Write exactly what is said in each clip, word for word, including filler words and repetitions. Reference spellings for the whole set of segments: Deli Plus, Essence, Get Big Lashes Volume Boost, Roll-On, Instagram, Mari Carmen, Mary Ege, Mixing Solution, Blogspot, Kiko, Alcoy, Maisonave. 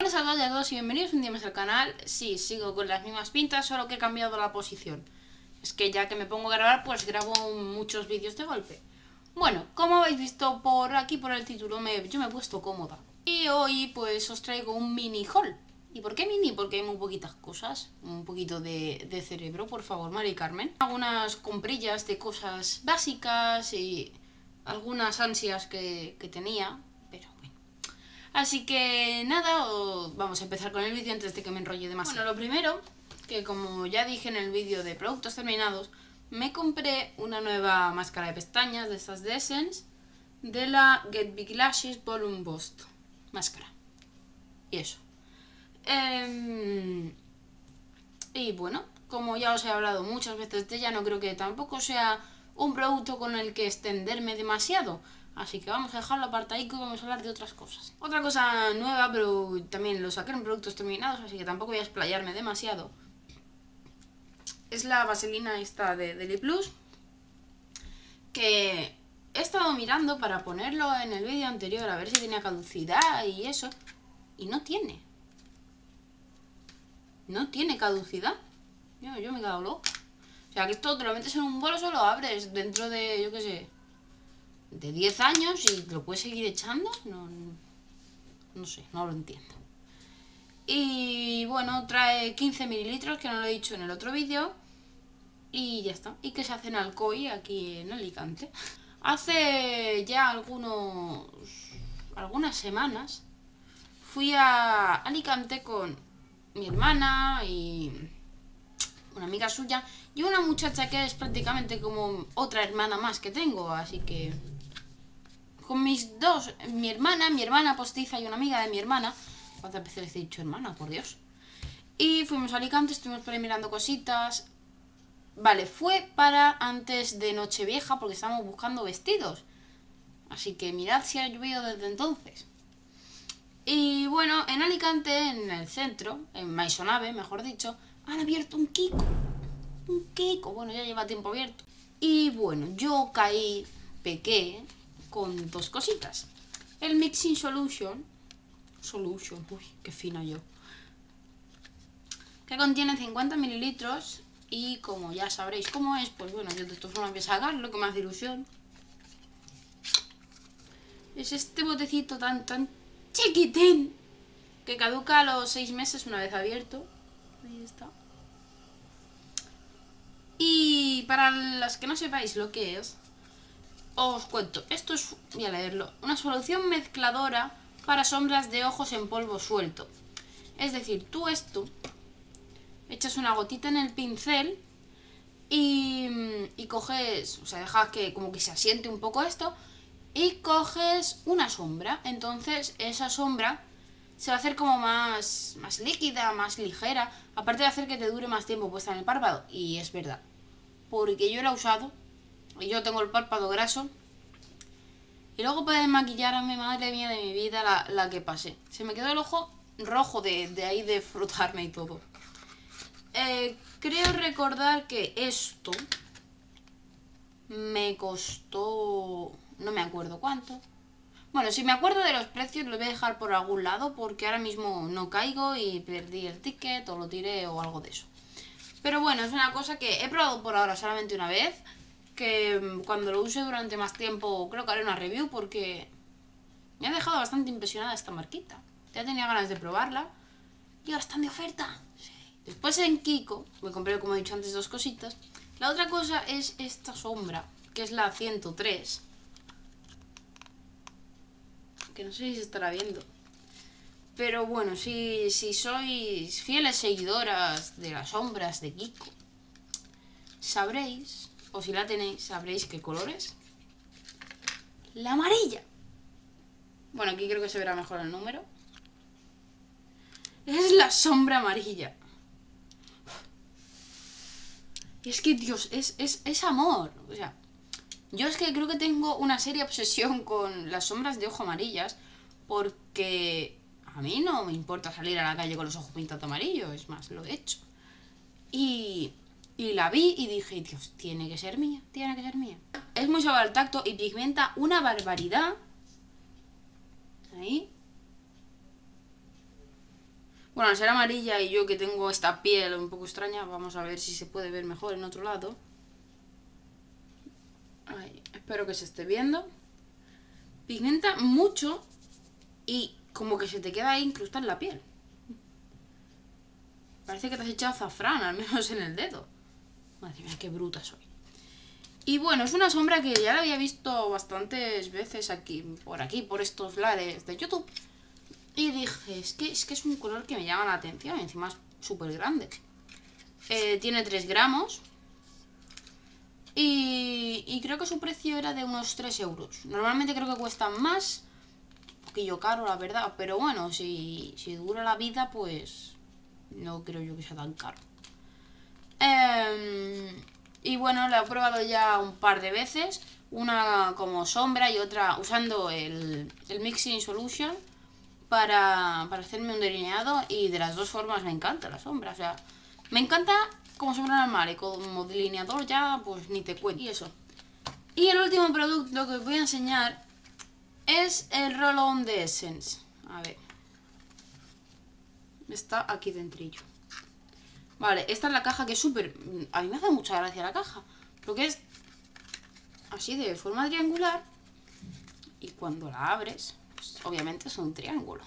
Hola a todos y a todos y bienvenidos un día más al canal. Sí, sigo con las mismas pintas, solo que he cambiado la posición. Es que ya que me pongo a grabar, pues grabo muchos vídeos de golpe. Bueno, como habéis visto por aquí, por el título, me, yo me he puesto cómoda. Y hoy pues os traigo un mini haul. ¿Y por qué mini? Porque hay muy poquitas cosas. Un poquito de, de cerebro, por favor, Mari Carmen. Algunas comprillas de cosas básicas y algunas ansias que, que tenía. Así que nada, vamos a empezar con el vídeo antes de que me enrolle demasiado. Bueno, lo primero, que como ya dije en el vídeo de productos terminados, me compré una nueva máscara de pestañas de estas de Essence, de la Get Big Lashes Volume Boost máscara. Y eso. Eh, y bueno, como ya os he hablado muchas veces de ella, no creo que tampoco sea un producto con el que extenderme demasiado. Así que vamos a dejarlo apartadico y vamos a hablar de otras cosas. Otra cosa nueva, pero también lo saqué en productos terminados, así que tampoco voy a explayarme demasiado. Es la vaselina esta de Deli Plus, que he estado mirando para ponerlo en el vídeo anterior, a ver si tenía caducidad y eso. Y no tiene. No tiene caducidad. Yo, yo me he quedado loco. O sea, que esto te lo metes en un bolo, solo abres dentro de, yo qué sé... de diez años y lo puedes seguir echando, no, no, no sé, no lo entiendo. Y bueno, trae quince mililitros, que no lo he dicho en el otro vídeo, y ya está. Y que se hace en Alcoy, aquí en Alicante. Hace ya algunos algunas semanas fui a Alicante con mi hermana y una amiga suya y una muchacha que es prácticamente como otra hermana más que tengo, así que... con mis dos, mi hermana, mi hermana postiza y una amiga de mi hermana. ¿Cuántas veces les he dicho hermana? Por Dios. Y fuimos a Alicante, estuvimos por ahí mirando cositas. Vale, fue para antes de Nochevieja porque estábamos buscando vestidos. Así que mirad si ha llovido desde entonces. Y bueno, en Alicante, en el centro, en Maisonave, mejor dicho, han abierto un Kiko. Un Kiko, bueno, ya lleva tiempo abierto. Y bueno, yo caí, pequé con dos cositas. El Mixing Solution, Solution, uy, qué fina yo, que contiene cincuenta mililitros. Y como ya sabréis cómo es, pues bueno, yo de todas formas voy a sacarlo, que me hace ilusión. Es este botecito tan, tan chiquitín, que caduca a los seis meses una vez abierto. Ahí está. Y para las que no sepáis lo que es, os cuento. Esto es, voy a leerlo, una solución mezcladora para sombras de ojos en polvo suelto. Es decir, tú esto, echas una gotita en el pincel y, y coges, o sea, dejas que como que se asiente un poco esto y coges una sombra. Entonces esa sombra se va a hacer como más, más líquida, más ligera, aparte de hacer que te dure más tiempo puesta en el párpado. Y es verdad, porque yo la he usado y yo tengo el párpado graso. Y luego para desmaquillarme, madre mía de mi vida, la, la que pasé. Se me quedó el ojo rojo de, de ahí de frotarme y todo. Eh, creo recordar que esto me costó... no me acuerdo cuánto. Bueno, si me acuerdo de los precios los voy a dejar por algún lado porque ahora mismo no caigo y perdí el ticket o lo tiré o algo de eso. Pero bueno, es una cosa que he probado por ahora solamente una vez, que cuando lo use durante más tiempo creo que haré una review porque me ha dejado bastante impresionada esta marquita. Ya tenía ganas de probarla y ahora están de oferta. Sí. Después en Kiko me compré, como he dicho antes, dos cositas. La otra cosa es esta sombra, que es la ciento tres. Que no sé si se estará viendo. Pero bueno, si, si sois fieles seguidoras de las sombras de Kiko, sabréis, o si la tenéis, sabréis qué color es. La amarilla. Bueno, aquí creo que se verá mejor el número. Es la sombra amarilla. Y es que, Dios, es, es, es amor. O sea... yo es que creo que tengo una seria obsesión con las sombras de ojo amarillas porque a mí no me importa salir a la calle con los ojos pintados amarillos, es más, lo he hecho. Y, y la vi y dije, Dios, tiene que ser mía, tiene que ser mía. Es muy suave al tacto y pigmenta una barbaridad. Ahí. Bueno, al ser amarilla y yo que tengo esta piel un poco extraña, vamos a ver si se puede ver mejor en otro lado. Ay, espero que se esté viendo. Pigmenta mucho y como que se te queda ahí incrustada en la piel. Parece que te has echado azafrán, al menos en el dedo. Madre mía, qué bruta soy. Y bueno, es una sombra que ya la había visto bastantes veces aquí, por aquí, por estos lares de YouTube. Y dije, es que es, que es un color que me llama la atención, encima es súper grande. Eh, tiene tres gramos. Y, y creo que su precio era de unos tres euros. Normalmente creo que cuesta más. Un poquillo caro, la verdad. Pero bueno, si, si dura la vida, pues no creo yo que sea tan caro. Eh, y bueno, la he probado ya un par de veces. Una como sombra y otra usando el, el Mixing Solution para, para hacerme un delineado. Y de las dos formas me encanta la sombra. O sea, me encanta como sombra normal y como delineador ya pues ni te cuento. Y eso. Y el último producto que os voy a enseñar es el Roll-On de Essence. A ver. Está aquí dentrillo. Vale, esta es la caja que es súper... A mí me hace mucha gracia la caja. Porque es así de forma triangular. Y cuando la abres, pues obviamente es un triángulo.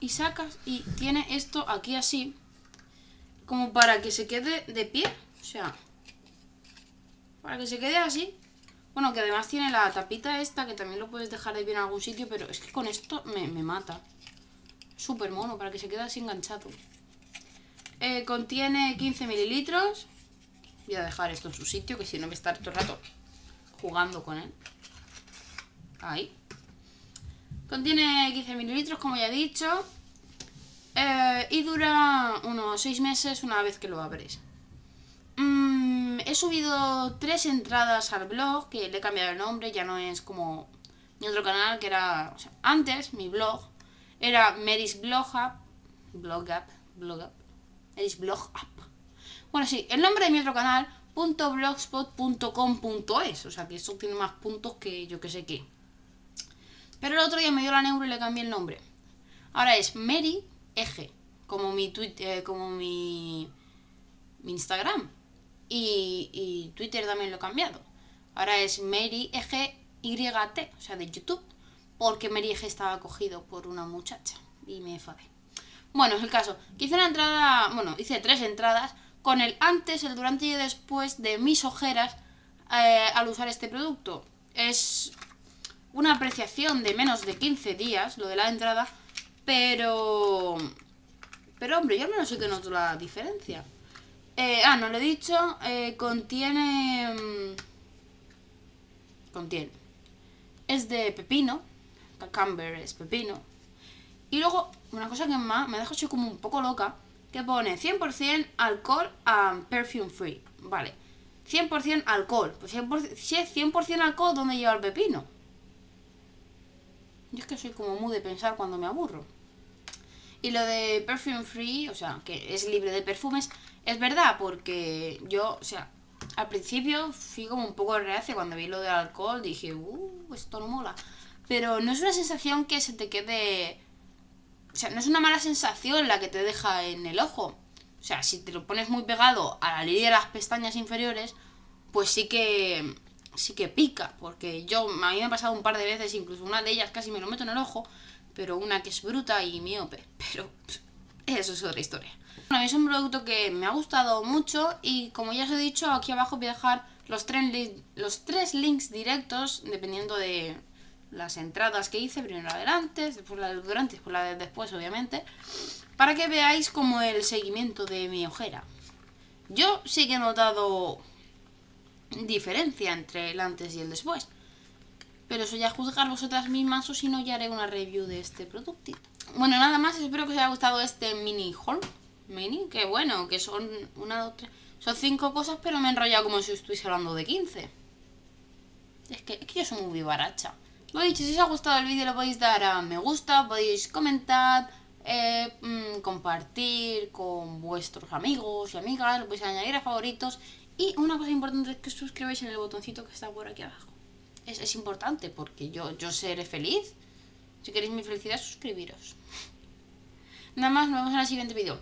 Y sacas y tiene esto aquí así, como para que se quede de pie. O sea, para que se quede así. Bueno, que además tiene la tapita esta, que también lo puedes dejar de pie en algún sitio. Pero es que con esto me, me mata. Súper mono, para que se quede así enganchado. eh, Contiene quince mililitros. Voy a dejar esto en su sitio, que si no voy a estar todo el rato jugando con él. Ahí. Contiene quince mililitros, como ya he dicho. Eh, y dura unos seis meses una vez que lo abres. Mm, he subido tres entradas al blog, que le he cambiado el nombre, ya no es como mi otro canal, que era... O sea, antes mi blog era Mary's Blog Up. Blog Up, Blog Up. Mary's Blog Up. Bueno, sí, el nombre de mi otro canal, punto blogspot punto com punto es. O sea, que eso tiene más puntos que yo que sé qué. Pero el otro día me dio la neuro y le cambié el nombre. Ahora es Mary Ege, como mi Twitter, eh, como mi, mi Instagram y, y Twitter también lo he cambiado. Ahora es Mary Ege Y T, o sea de YouTube, porque Mary Ege estaba cogido por una muchacha y me enfadé. Bueno, es el caso, que hice una entrada, bueno, hice tres entradas con el antes, el durante y el después de mis ojeras eh, al usar este producto. Es una apreciación de menos de quince días, lo de la entrada. Pero... Pero hombre, yo al menos sí que noto la diferencia. eh, Ah, no lo he dicho. eh, Contiene... Contiene Es de pepino. Cucumber es pepino. Y luego, una cosa que más me deja así como un poco loca, que pone cien por ciento alcohol and perfume free. Vale, cien por ciento alcohol. Pues cien por ciento, si es cien por ciento alcohol, ¿dónde lleva el pepino? Yo es que soy como muy de pensar cuando me aburro. Y lo de perfume free, o sea, que es libre de perfumes, es verdad, porque yo, o sea, al principio fui como un poco reacia cuando vi lo del alcohol, dije, uh, esto no mola. Pero no es una sensación que se te quede... O sea, no es una mala sensación la que te deja en el ojo. O sea, si te lo pones muy pegado a la línea de las pestañas inferiores, pues sí que... sí que pica, porque yo, a mí me ha pasado un par de veces, incluso una de ellas casi me lo meto en el ojo, pero una que es bruta y miope, pero eso es otra historia. Bueno, es un producto que me ha gustado mucho y como ya os he dicho, aquí abajo voy a dejar los tres, los tres links directos, dependiendo de las entradas que hice, primero la del antes, después la del durante, después la del después, obviamente, para que veáis como el seguimiento de mi ojera. Yo sí que he notado... diferencia entre el antes y el después, pero eso ya juzgar vosotras mismas, o si no ya haré una review de este productito. Bueno, nada más, espero que os haya gustado este mini haul. Mini, que bueno, que son una, dos, tres, son cinco cosas, pero me he enrollado como si estuviese hablando de quince. Es que, es que yo soy muy vivaracha. Lo dicho, si os ha gustado el vídeo lo podéis dar a me gusta, podéis comentar, eh, mmm, compartir con vuestros amigos y amigas, lo podéis añadir a favoritos. Y una cosa importante es que os suscribáis en el botoncito que está por aquí abajo. Es, es importante porque yo, yo seré feliz. Si queréis mi felicidad, suscribiros. Nada más, nos vemos en el siguiente vídeo.